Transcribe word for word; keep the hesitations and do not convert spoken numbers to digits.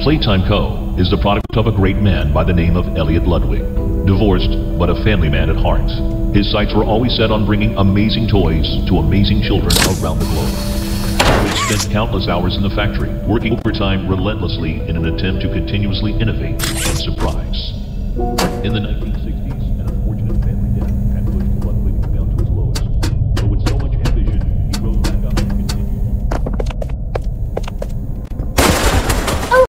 Playtime Co. is the product of a great man by the name of Elliot Ludwig, divorced but a family man at heart. His sights were always set on bringing amazing toys to amazing children around the globe. Ludwig spent countless hours in the factory, working overtime relentlessly in an attempt to continuously innovate and surprise. In the nineteen sixties,